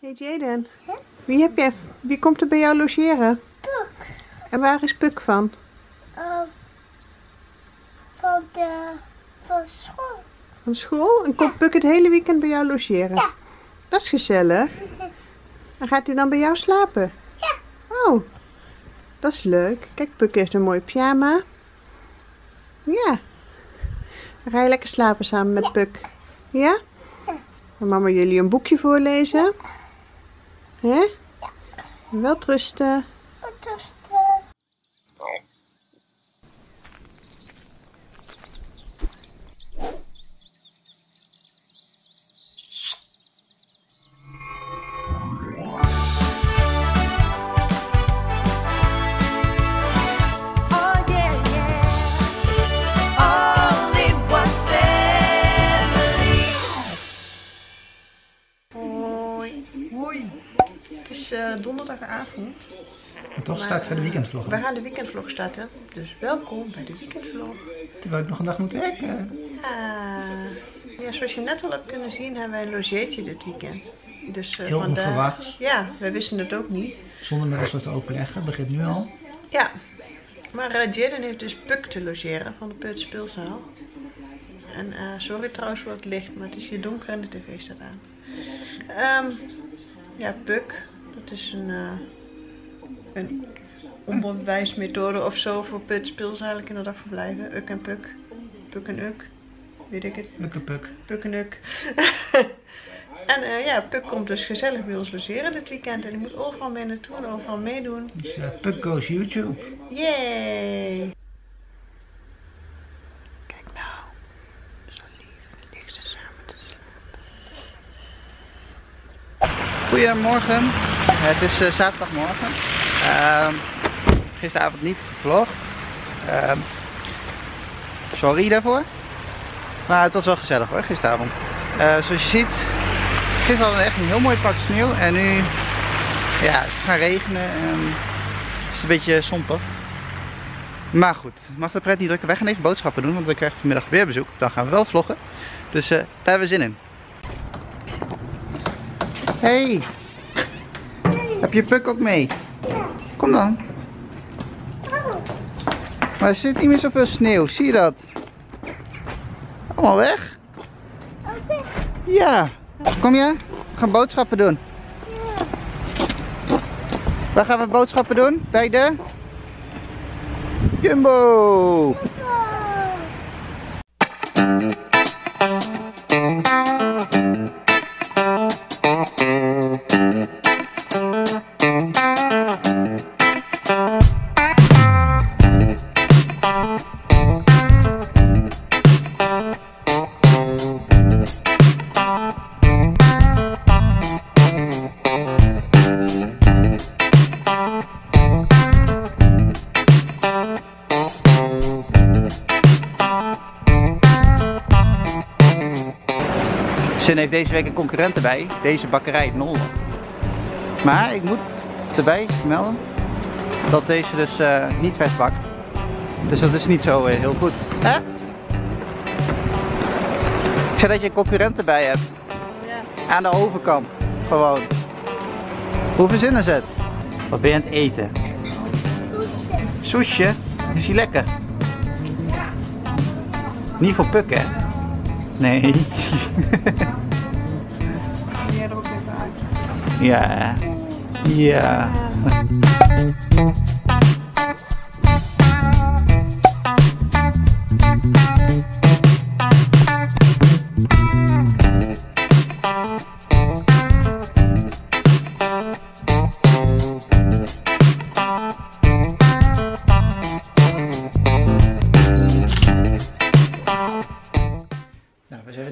Hey Jayden, huh? Wie komt er bij jou logeren? Puk. En waar is Puk van? Van school. Van school? En komt Puk het hele weekend bij jou logeren? Ja. Dat is gezellig. En gaat hij dan bij jou slapen? Ja. Oh, dat is leuk. Kijk, Puk heeft een mooi pyjama. Ja. Dan ga je lekker slapen samen met Puk. Ja? Dan mama jullie een boekje voorlezen. Ja. Hè? Ja. Wel trusten. Wel trusten. Donderdagavond. En toch staat de weekendvlog. We gaan de weekendvlog starten. Dus welkom bij de weekendvlog. Terwijl ik nog een dag moet werken. Ja, zoals je net al hebt kunnen zien, hebben wij een logeetje dit weekend. Dus, heel onverwacht. Ja, wij wisten het ook niet. Zonder met ons te overleggen, begint nu al. Ja, maar Jayden heeft dus Puk te logeren van de Put speelzaal. En sorry trouwens voor het licht, maar het is hier donker en de tv staat aan. Ja, Puk. Het is een onderwijsmethode of zo voor speelzalen kinderdagverblijven. Uk en Puk. Puk en Uk. Weet ik het? Uk en Puk. Puk en Uk. En ja, Puk komt dus gezellig bij ons logeren dit weekend. En die moet overal mee naartoe en overal meedoen. Dus Puk goes YouTube. Yay! Kijk nou. Zo lief. Ligt ze samen te slapen. Goedemorgen. Het is zaterdagmorgen. Gisteravond niet gevlogd. Sorry daarvoor. Maar het was wel gezellig hoor, gisteravond. Zoals je ziet, gisteren hadden we echt een heel mooi pak sneeuw. En nu ja, is het gaan regenen en is het een beetje sompig. Maar goed, mag de pret niet drukken. Wij gaan even boodschappen doen, want we krijgen vanmiddag weer bezoek. Dan gaan we wel vloggen. Dus daar hebben we zin in. Hey! Heb je Puk ook mee? Ja. Kom dan. Oh. Maar er zit niet meer zoveel sneeuw, zie je dat? Allemaal weg. Oké. Ja. Kom je? We gaan boodschappen doen. Ja. Waar gaan we boodschappen doen? Bij de Jumbo. Zin heeft deze week een concurrent erbij, deze bakkerij in Zwolle. Maar ik moet erbij melden dat deze dus niet vers bakt. Dus dat is niet zo heel goed. Hè? Ik zei dat je een concurrent erbij hebt. Ja. Aan de overkant, gewoon. Hoe verzinnen ze het? Wat ben je aan het eten? Soesje. Soesje? Is die lekker? Ja. Niet voor Puk, hè? Nee. Jij er ook even uit. Ja. Ja.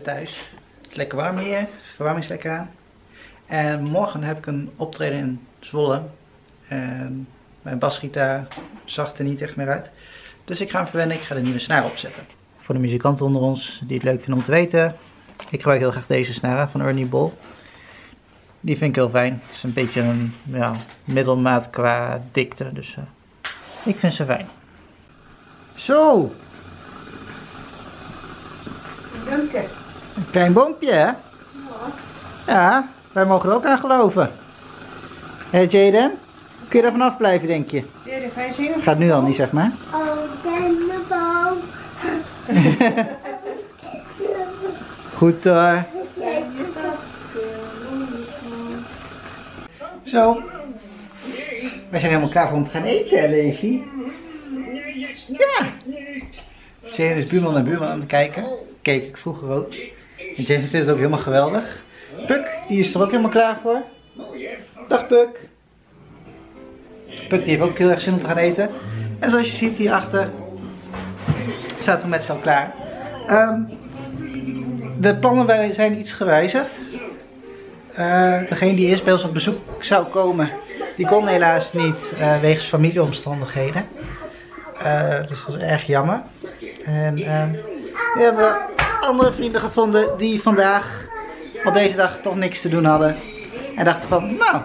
Thuis. Het is lekker warm hier, de verwarming is lekker aan. En morgen heb ik een optreden in Zwolle. En mijn basgitaar zag er niet echt meer uit. Dus ik ga hem verwennen, ik ga de nieuwe snaar opzetten. Voor de muzikanten onder ons die het leuk vinden om te weten. Ik gebruik heel graag deze snaren van Ernie Ball. Die vind ik heel fijn. Het is een beetje een middelmaat qua dikte. Dus ik vind ze fijn. Zo! Dank je. Een klein boompje, hè? Ja. Ja. Wij mogen er ook aan geloven. Hé Jayden, kun je er vanaf blijven, denk je? Jayden, ga je zingen? Gaat nu al niet, zeg maar. Oh, Jumbo. Goed hoor. Zo. We zijn helemaal klaar om te gaan eten, Levi. Ja. Jayden is buurman naar buurman aan het kijken. Keek ik vroeger ook. En Jayden vindt het ook helemaal geweldig. Puk, die is er ook helemaal klaar voor. Dag Puk. Puk die heeft ook heel erg zin om te gaan eten. En zoals je ziet hierachter zaten we met z'n allen klaar. De plannen zijn iets gewijzigd. Degene die eerst bij ons op bezoek zou komen, die kon helaas niet wegens familieomstandigheden. Dus dat is erg jammer. En we hebben andere vrienden gevonden die vandaag op deze dag toch niks te doen hadden. En dachten van, nou,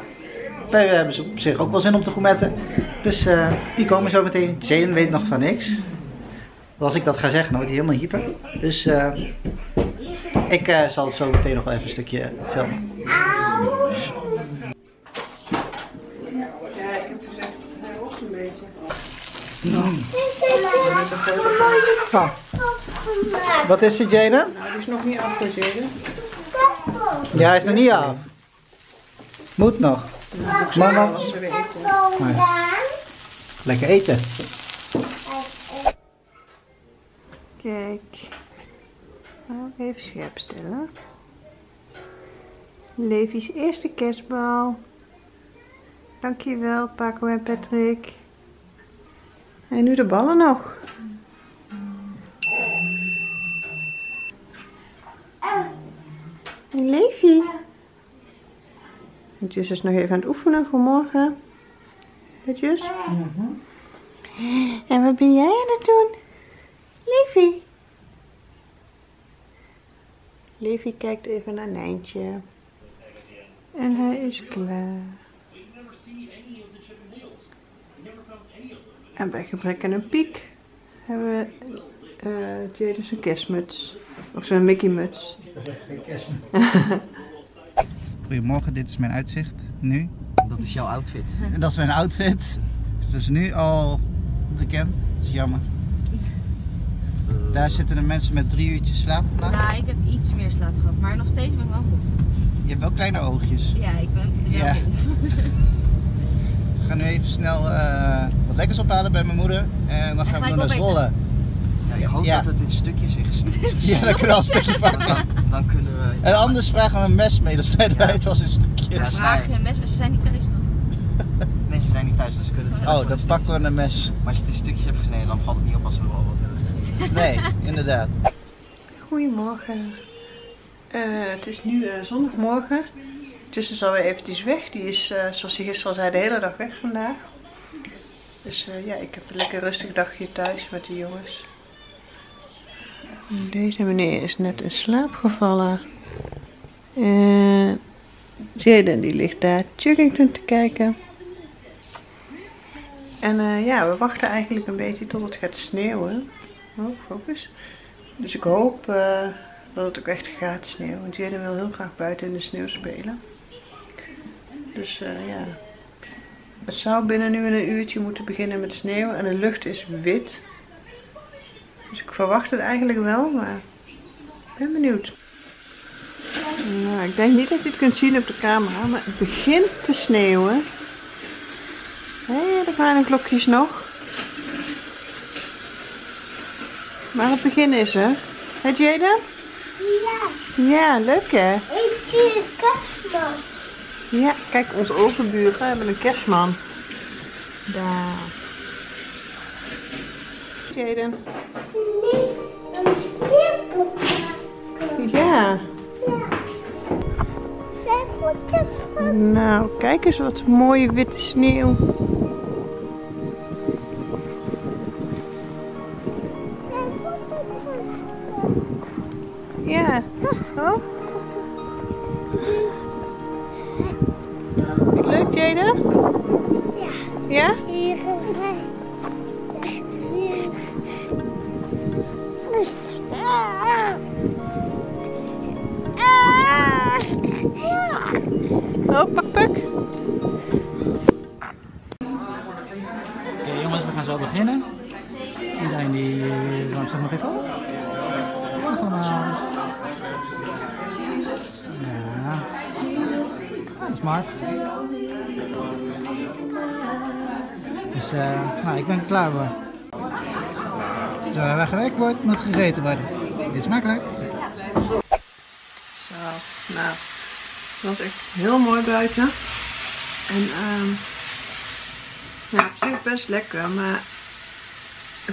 wij hebben op zich ook wel zin om te gourmetten. Dus die komen zo meteen. Jayden weet nog van niks. Want als ik dat ga zeggen, dan wordt hij helemaal hyper. Dus ik zal het zo meteen nog wel even een stukje filmen. Ja, ik heb gezegd, hij rocht een beetje. Nou. Wat is het, Jayden? Nou, het is nog niet af, Jayden. Ja, hij is nog niet af. Moet nog. Mama. Lekker eten. Kijk. Even scherp stellen. Levi's eerste kerstbal. Dankjewel, Paco en Patrick. En nu de ballen nog. Levi. Nijntje is nog even aan het oefenen voor morgen. Netjes. En wat ben jij aan het doen? Levi. Levi kijkt even naar Nijntje. En hij is klaar. En bij gebrek aan een piek hebben we Jayden zijn kerstmuts. Of zo'n Mickey muts. Goedemorgen, dit is mijn uitzicht nu. Dat is jouw outfit. En dat is mijn outfit. Het is nu al bekend. Dat is jammer. Daar zitten de mensen met 3 uurtjes slaap vandaag. Nou, ik heb iets meer slaap gehad, maar nog steeds ben ik wel moe. Je hebt wel kleine oogjes. Ja, ik ben wel moe. We gaan nu even snel wat lekkers ophalen bij mijn moeder. En dan gaan we naar Zwolle. Ja, ik hoop dat het in stukjes is. Ja, dan kunnen we al een stukje pakken. Dan kunnen we... En anders vragen we een mes mee, dan snijden wij het wel eens in stukjes. Ja, vraag je een mes, maar ze zijn niet thuis toch? Nee, ze zijn niet thuis, dus ze kunnen het zelf. Oh, dan pakken we een mes. Maar als je het in stukjes hebt gesneden, dan valt het niet op als we wel wat hebben. Nee, inderdaad. Goedemorgen. Het is nu zondagmorgen. Tussen zal weer eventjes weg. Die is, zoals hij gisteren al zei, de hele dag weg vandaag. Dus ja, ik heb een lekker rustig dagje thuis met de jongens. Deze meneer is net in slaap gevallen. Jayden die ligt daar Chuggington te kijken. En ja, we wachten eigenlijk een beetje tot het gaat sneeuwen. Oh, focus. Dus ik hoop dat het ook echt gaat sneeuwen. Want Jayden wil heel graag buiten in de sneeuw spelen. Dus ja. Het zou binnen nu een uurtje moeten beginnen met sneeuw. En de lucht is wit. Dus ik verwacht het eigenlijk wel, maar ik ben benieuwd. Nou, ik denk niet dat je het kunt zien op de camera, maar het begint te sneeuwen. Hele kleine klokjes nog. Maar het begin is er. Hé Jayden? Ja. Ja, leuk hè? Ik zie een kerstman. Ja, kijk, onze overburen hebben een kerstman. Daar. Jayden. Nee, een sneeuwpop maken. Ja. Ja. Nou, kijk eens wat mooie witte sneeuw. Ja, oh. Leuk, Jayden? Ja. Ja? Hier gaan wij. Ja. Oh, pak Puk. Oké, jongens, we gaan zo beginnen. Iedereen die... Waarom staat nog even op? Ja, smart. Dus, nou, ik ben er klaar voor. Zodra er gewerkt wordt, moet gegeten worden. Dit is makkelijk. Zo, nou, het was echt heel mooi buiten. En, nou, op zich best lekker, maar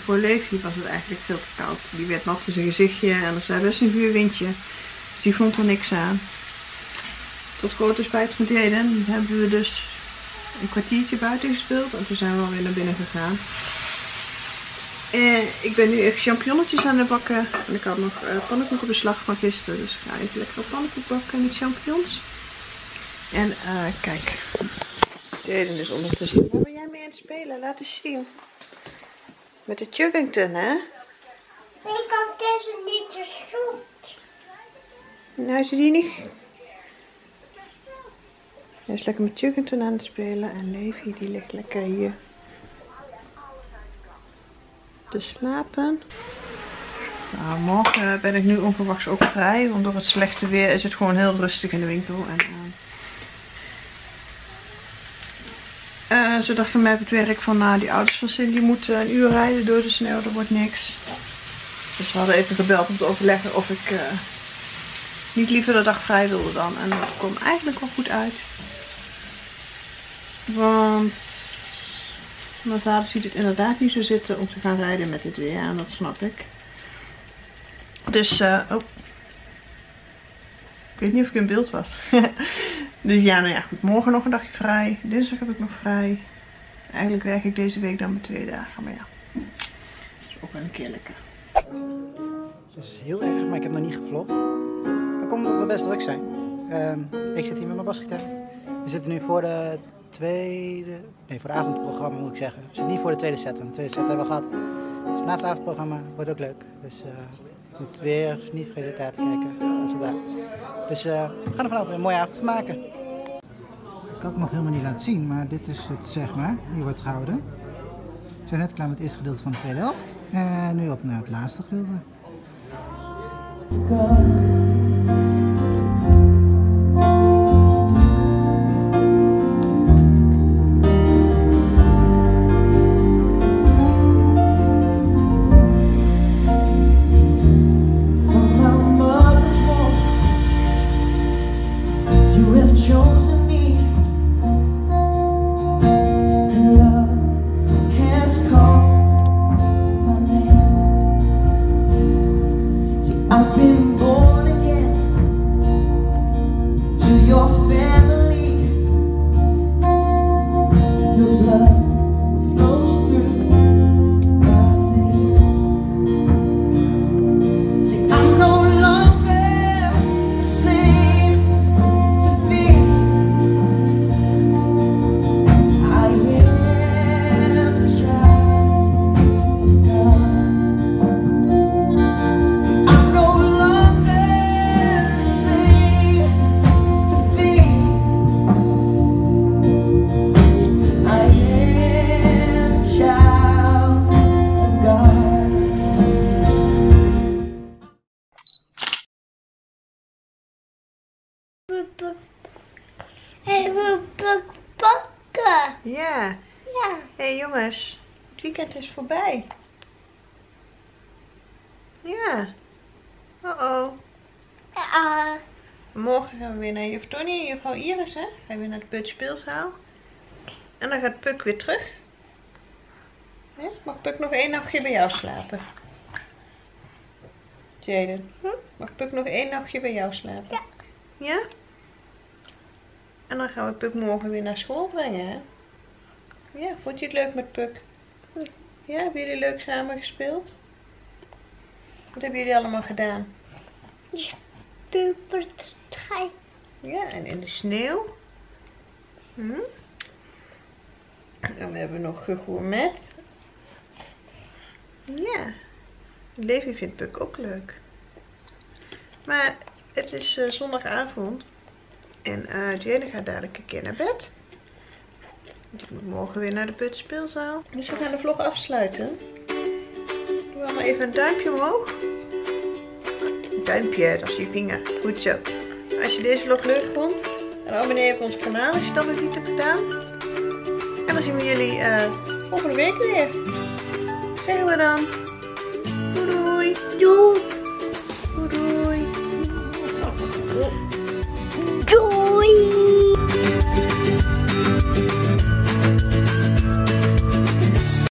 voor Levi was het eigenlijk veel te koud. Die werd nat in zijn gezichtje en er zei best een vuurwindje. Dus die vond er niks aan. Tot grote spijt van Jayden hebben we dus een kwartiertje buiten gespeeld en toen zijn we alweer naar binnen gegaan. En ik ben nu even champignonnetjes aan het bakken. En ik had nog pannenkoekenbeslag van gisteren. Dus ik ga even lekker pannenkoek bakken met champignons. En kijk. Jayden is ondertussen. Waar ben jij mee aan het spelen? Laat eens zien. Met de Chuggington, hè? Ik kan deze niet zo goed. Nou, is die niet? Hij is lekker met Chuggington aan het spelen. En Levi, die ligt lekker hier te slapen. Nou, morgen ben ik nu onverwachts ook vrij, want door het slechte weer is het gewoon heel rustig in de winkel. En, zo dacht ik mij op het werk van die ouders van Cindy moeten een uur rijden door de sneeuw, dat wordt niks. Dus we hadden even gebeld om te overleggen of ik niet liever de dag vrij wilde dan. En dat kwam eigenlijk wel goed uit. Want... mijn vader ziet het inderdaad niet zo zitten om te gaan rijden met dit weer. En dat snap ik. Dus, oh. Ik weet niet of ik in beeld was. Dus ja, nou ja, goed. Morgen nog een dagje vrij. Dinsdag heb ik nog vrij. Eigenlijk werk ik deze week dan maar 2 dagen. Maar ja, dat is ook wel een keer lekker. Het is heel erg, maar ik heb nog niet gevlogd. Dan komt omdat we best druk zijn. Ik zit hier met mijn basgitaar. We zitten nu voor de... voor het avondprogramma moet ik zeggen. Dus niet voor de tweede set, want de tweede set hebben we gehad. Dus vanavond het avondprogramma wordt ook leuk. Dus je moet weer dus niet vergeten daar te kijken. Als daar. Dus we gaan er vanavond weer een mooie avond van maken. Ik kan het nog helemaal niet laten zien, maar dit is het zeg maar. Hier wordt gehouden. We zijn net klaar met het eerste gedeelte van de tweede helft. En nu op naar het laatste gedeelte. Hij wil Puk pakken. Ja. Ja. Hé jongens, het weekend is voorbij. Ja. Uh-oh. Ja. Morgen gaan we weer naar juf Tony en juffrouw Iris, hè? Gaan we weer naar de peuterspeelzaal. En dan gaat Puk weer terug. Ja? Mag Puk nog 1 nachtje bij jou slapen? Jayden, mag Puk nog 1 nachtje bij jou slapen? Ja. Ja? En dan gaan we Puk morgen weer naar school brengen, hè? Ja, vond je het leuk met Puk? Ja, hebben jullie leuk samen gespeeld? Wat hebben jullie allemaal gedaan? Ja, puberteit. Ja, en in de sneeuw. En we hebben nog gegourmet. Ja. Levi vindt Puk ook leuk. Maar het is zondagavond. En Jayden gaat dadelijk een keer naar bed. Ik moet morgen weer naar de peuterspeelzaal. Dus we gaan de vlog afsluiten. Doe allemaal even een duimpje omhoog. Een duimpje, dat is je vinger. Goed zo. Als je deze vlog leuk vond, dan abonneer je op ons kanaal als je dat nog niet hebt gedaan. En dan zien we jullie volgende week weer. Zeggen we dan. Doei doei. Doei.